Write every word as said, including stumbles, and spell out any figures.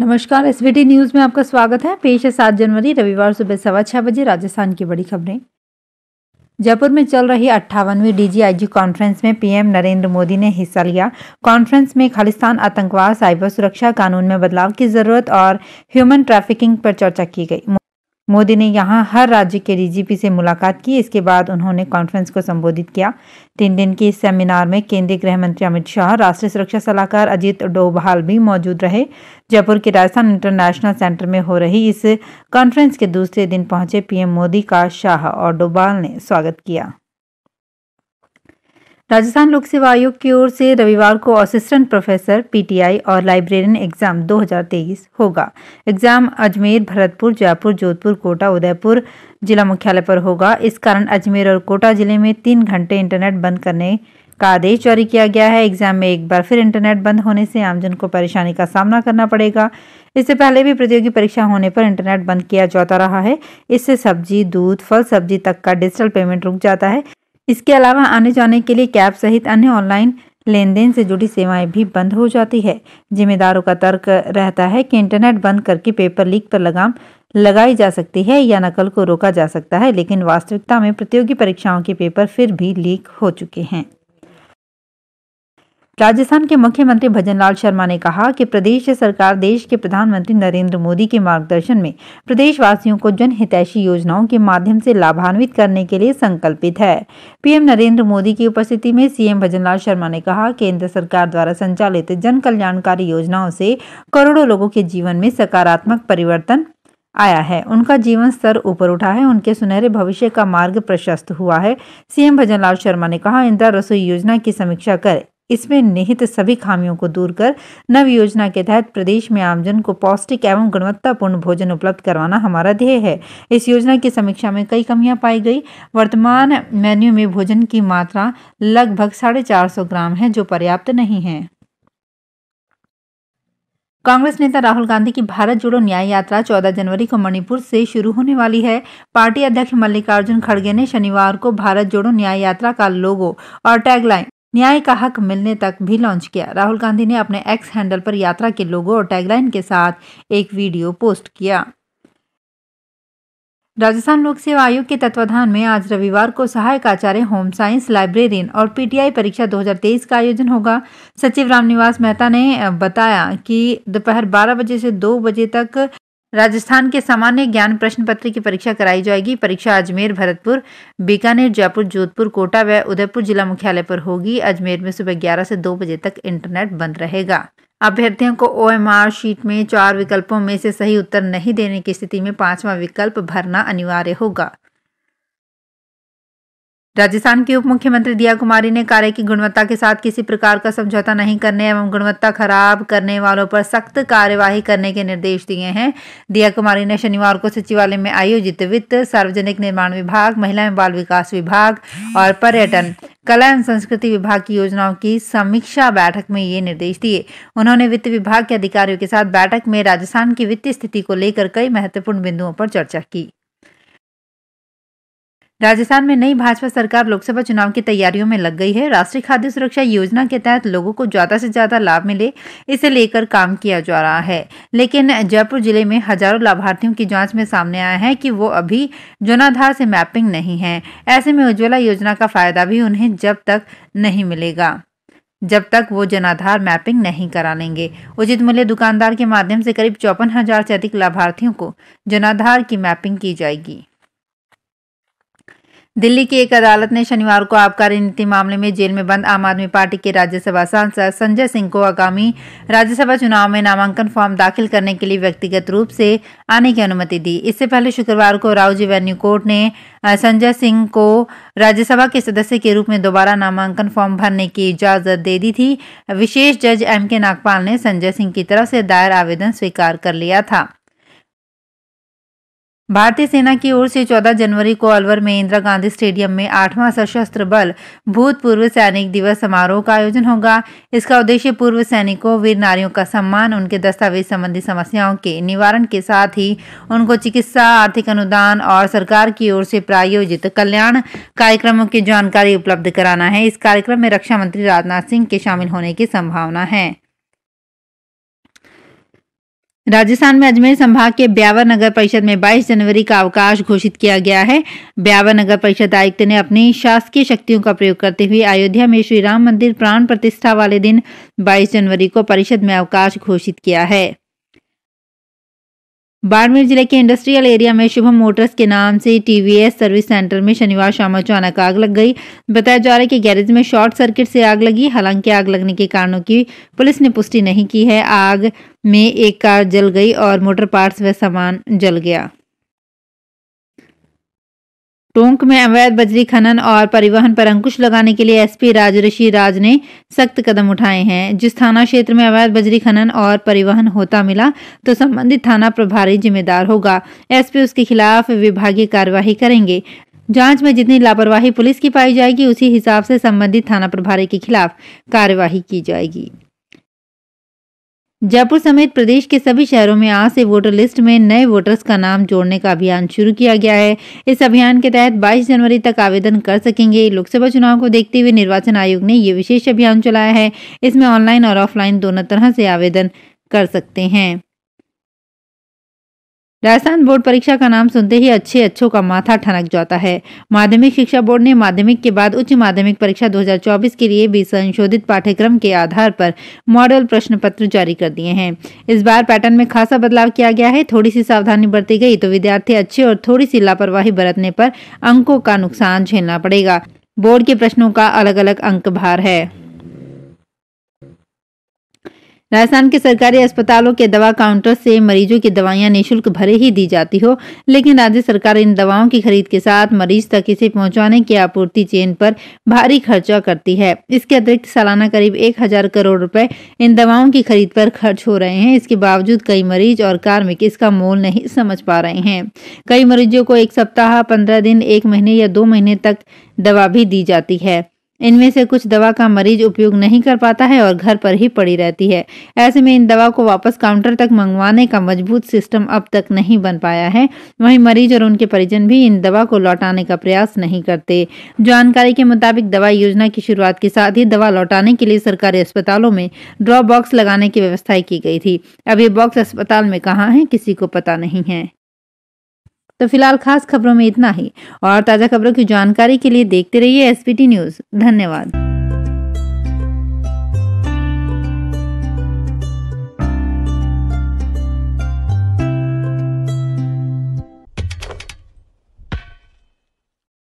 नमस्कार, SBT news में आपका स्वागत है। पेश है सात जनवरी रविवार सुबह सवा छः बजे राजस्थान की बड़ी खबरें। जयपुर में चल रही अट्ठावनवीं डीजीआईजी कॉन्फ्रेंस में पीएम नरेंद्र मोदी ने हिस्सा लिया। कॉन्फ्रेंस में खालिस्तान आतंकवाद, साइबर सुरक्षा, कानून में बदलाव की जरूरत और ह्यूमन ट्रैफिकिंग पर चर्चा की गई। मोदी ने यहां हर राज्य के डीजीपी से मुलाकात की। इसके बाद उन्होंने कॉन्फ्रेंस को संबोधित किया। तीन दिन के इस सेमिनार में केंद्रीय गृह मंत्री अमित शाह, राष्ट्रीय सुरक्षा सलाहकार अजीत डोभाल भी मौजूद रहे। जयपुर के राजस्थान इंटरनेशनल सेंटर में हो रही इस कॉन्फ्रेंस के दूसरे दिन पहुंचे पीएम मोदी का शाह और डोभाल ने स्वागत किया। राजस्थान लोक सेवा आयोग की ओर से रविवार को असिस्टेंट प्रोफेसर, पीटीआई और लाइब्रेरियन एग्जाम दो हज़ार तेईस होगा। एग्जाम अजमेर, भरतपुर, जयपुर, जोधपुर, कोटा, उदयपुर जिला मुख्यालय पर होगा। इस कारण अजमेर और कोटा जिले में तीन घंटे इंटरनेट बंद करने का आदेश जारी किया गया है। एग्जाम में एक बार फिर इंटरनेट बंद होने से आमजन को परेशानी का सामना करना पड़ेगा। इससे पहले भी प्रतियोगी परीक्षा होने पर इंटरनेट बंद किया जाता रहा है। इससे सब्जी, दूध, फल सब्जी तक का डिजिटल पेमेंट रुक जाता है। इसके अलावा आने जाने के लिए कैब सहित अन्य ऑनलाइन लेन देन से जुड़ी सेवाएं भी बंद हो जाती है। जिम्मेदारों का तर्क रहता है कि इंटरनेट बंद करके पेपर लीक पर लगाम लगाई जा सकती है या नकल को रोका जा सकता है, लेकिन वास्तविकता में प्रतियोगी परीक्षाओं के पेपर फिर भी लीक हो चुके हैं। राजस्थान के मुख्यमंत्री भजनलाल शर्मा ने कहा कि प्रदेश सरकार देश के प्रधानमंत्री नरेंद्र मोदी के मार्गदर्शन में प्रदेशवासियों को जनहितैषी योजनाओं के माध्यम से लाभान्वित करने के लिए संकल्पित है। पीएम नरेंद्र मोदी की उपस्थिति में सीएम भजनलाल शर्मा ने कहा, केंद्र सरकार द्वारा संचालित जन कल्याणकारी योजनाओं से करोड़ों लोगों के जीवन में सकारात्मक परिवर्तन आया है। उनका जीवन स्तर ऊपर उठा है। उनके सुनहरे भविष्य का मार्ग प्रशस्त हुआ है। सीएम भजनलाल शर्मा ने कहा, इंदिरा रसोई योजना की समीक्षा करें, इसमें निहित सभी खामियों को दूर कर नव योजना के तहत प्रदेश में आमजन को पौष्टिक एवं गुणवत्तापूर्ण भोजन उपलब्ध करवाना हमारा ध्येय है। इस योजना की समीक्षा में कई कमियां पाई गई। वर्तमान मेन्यू में भोजन की मात्रा लगभग साढ़े चार सौ ग्राम है, जो पर्याप्त नहीं है। कांग्रेस नेता राहुल गांधी की भारत जोड़ो न्याय यात्रा चौदह जनवरी को मणिपुर से शुरू होने वाली है। पार्टी अध्यक्ष मल्लिकार्जुन खड़गे ने शनिवार को भारत जोड़ो न्याय यात्रा का लोगो और टैगलाइन न्याय का हक मिलने तक भी लॉन्च किया। राहुल गांधी ने अपने एक्स हैंडल पर यात्रा के लोगो और टैगलाइन के साथ एक वीडियो पोस्ट किया। राजस्थान लोक सेवा आयोग के तत्वाधान में आज रविवार को सहायक आचार्य, होम साइंस, लाइब्रेरियन और पीटीआई परीक्षा दो हज़ार तेईस का आयोजन होगा। सचिव राम निवास मेहता ने बताया कि दोपहर बारह बजे से दो बजे तक राजस्थान के सामान्य ज्ञान प्रश्न पत्र की परीक्षा कराई जाएगी। परीक्षा अजमेर, भरतपुर, बीकानेर, जयपुर, जोधपुर, कोटा व उदयपुर जिला मुख्यालय पर होगी। अजमेर में सुबह ग्यारह से दो बजे तक इंटरनेट बंद रहेगा। अभ्यर्थियों को ओ एम आर शीट में चार विकल्पों में से सही उत्तर नहीं देने की स्थिति में पांचवा विकल्प भरना अनिवार्य होगा। राजस्थान की उप मुख्यमंत्री दिया कुमारी ने कार्य की गुणवत्ता के साथ किसी प्रकार का समझौता नहीं करने एवं गुणवत्ता खराब करने वालों पर सख्त कार्यवाही करने के निर्देश दिए हैं। दिया कुमारी ने शनिवार को सचिवालय में आयोजित वित्त, सार्वजनिक निर्माण विभाग, महिला एवं बाल विकास विभाग और पर्यटन, कला एवं संस्कृति विभाग की योजनाओं की समीक्षा बैठक में ये निर्देश दिए। उन्होंने वित्त विभाग के अधिकारियों के साथ बैठक में राजस्थान की वित्तीय स्थिति को लेकर कई महत्वपूर्ण बिंदुओं पर चर्चा की। राजस्थान में नई भाजपा सरकार लोकसभा चुनाव की तैयारियों में लग गई है। राष्ट्रीय खाद्य सुरक्षा योजना के तहत लोगों को ज्यादा से ज्यादा लाभ मिले, इसे लेकर काम किया जा रहा है। लेकिन जयपुर जिले में हजारों लाभार्थियों की जांच में सामने आया है कि वो अभी जनाधार से मैपिंग नहीं है। ऐसे में उज्ज्वला योजना का फायदा भी उन्हें जब तक नहीं मिलेगा जब तक वो जनाधार मैपिंग नहीं करा लेंगे। उचित मूल्य दुकानदार के माध्यम से करीब चौपन हजार से अधिक लाभार्थियों को जनाधार की मैपिंग की जाएगी। दिल्ली की एक अदालत ने शनिवार को आबकारी नीति मामले में जेल में बंद आम आदमी पार्टी के राज्यसभा सांसद संजय सिंह को आगामी राज्यसभा चुनाव में नामांकन फॉर्म दाखिल करने के लिए व्यक्तिगत रूप से आने की अनुमति दी। इससे पहले शुक्रवार को राउजी वेन्यू कोर्ट ने संजय सिंह को राज्यसभा के सदस्य के रूप में दोबारा नामांकन फॉर्म भरने की इजाजत दे दी थी। विशेष जज एम के नागपाल ने संजय सिंह की तरफ से दायर आवेदन स्वीकार कर लिया था। भारतीय सेना की ओर से चौदह जनवरी को अलवर में इंदिरा गांधी स्टेडियम में आठवां सशस्त्र बल भूतपूर्व सैनिक दिवस समारोह का आयोजन होगा। इसका उद्देश्य पूर्व सैनिकों, वीर नारियों का सम्मान, उनके दस्तावेज संबंधी समस्याओं के निवारण के साथ ही उनको चिकित्सा, आर्थिक अनुदान और सरकार की ओर से प्रायोजित कल्याण कार्यक्रमों की जानकारी उपलब्ध कराना है। इस कार्यक्रम में रक्षा मंत्री राजनाथ सिंह के शामिल होने की संभावना है। राजस्थान में अजमेर संभाग के ब्यावर नगर परिषद में बाईस जनवरी का अवकाश घोषित किया गया है। ब्यावर नगर परिषद आयुक्त ने अपनी शासकीय शक्तियों का प्रयोग करते हुए अयोध्या में श्री राम मंदिर प्राण प्रतिष्ठा वाले दिन बाईस जनवरी को परिषद में अवकाश घोषित किया है। बाड़मेर जिले के इंडस्ट्रियल एरिया में शुभम मोटर्स के नाम से टीवीएस सर्विस सेंटर में शनिवार शाम अचानक आग लग गई। बताया जा रहा है कि गैरेज में शॉर्ट सर्किट से आग लगी। हालांकि आग लगने के कारणों की पुलिस ने पुष्टि नहीं की है। आग में एक कार जल गई और मोटर पार्ट्स व सामान जल गया। टोंक में अवैध बजरी खनन और परिवहन पर अंकुश लगाने के लिए एसपी राजऋषि राज ने सख्त कदम उठाए हैं। जिस थाना क्षेत्र में अवैध बजरी खनन और परिवहन होता मिला तो संबंधित थाना प्रभारी जिम्मेदार होगा। एसपी उसके खिलाफ विभागीय कार्यवाही करेंगे। जांच में जितनी लापरवाही पुलिस की पाई जाएगी उसी हिसाब से संबंधित थाना प्रभारी के खिलाफ कार्यवाही की जाएगी। जयपुर समेत प्रदेश के सभी शहरों में आज से वोटर लिस्ट में नए वोटर्स का नाम जोड़ने का अभियान शुरू किया गया है। इस अभियान के तहत बाईस जनवरी तक आवेदन कर सकेंगे। लोकसभा चुनाव को देखते हुए निर्वाचन आयोग ने ये विशेष अभियान चलाया है। इसमें ऑनलाइन और ऑफलाइन दोनों तरह से आवेदन कर सकते हैं। राजस्थान बोर्ड परीक्षा का नाम सुनते ही अच्छे अच्छों का माथा ठनक जाता है। माध्यमिक शिक्षा बोर्ड ने माध्यमिक के बाद उच्च माध्यमिक परीक्षा दो हज़ार चौबीस के लिए भी संशोधित पाठ्यक्रम के आधार पर मॉडल प्रश्न पत्र जारी कर दिए हैं। इस बार पैटर्न में खासा बदलाव किया गया है। थोड़ी सी सावधानी बरती गई तो विद्यार्थी अच्छे और थोड़ी सी लापरवाही बरतने पर अंकों का नुकसान झेलना पड़ेगा। बोर्ड के प्रश्नों का अलग अलग अंक भार है। राजस्थान के सरकारी अस्पतालों के दवा काउंटर से मरीजों की दवाइयां निःशुल्क भले ही दी जाती हो, लेकिन राज्य सरकार इन दवाओं की खरीद के साथ मरीज तक इसे पहुंचाने की आपूर्ति चेन पर भारी खर्चा करती है। इसके अतिरिक्त सालाना करीब एक हजार करोड़ रुपए इन दवाओं की खरीद पर खर्च हो रहे हैं। इसके बावजूद कई मरीज और कार्मिक इसका मोल नहीं समझ पा रहे हैं। कई मरीजों को एक सप्ताह, पंद्रह दिन, एक महीने या दो महीने तक दवा भी दी जाती है। इनमें से कुछ दवा का मरीज उपयोग नहीं कर पाता है और घर पर ही पड़ी रहती है। ऐसे में इन दवा को वापस काउंटर तक मंगवाने का मजबूत सिस्टम अब तक नहीं बन पाया है। वहीं मरीज और उनके परिजन भी इन दवा को लौटाने का प्रयास नहीं करते। जानकारी के मुताबिक दवा योजना की शुरुआत के साथ ही दवा लौटाने के लिए सरकारी अस्पतालों में ड्रॉप बॉक्स लगाने की व्यवस्था की गई थी। अब ये बॉक्स अस्पताल में कहाँ है किसी को पता नहीं है। तो फिलहाल खास खबरों में इतना ही और ताज़ा खबरों की जानकारी के लिए देखते रहिए एसबीटी न्यूज़। धन्यवाद।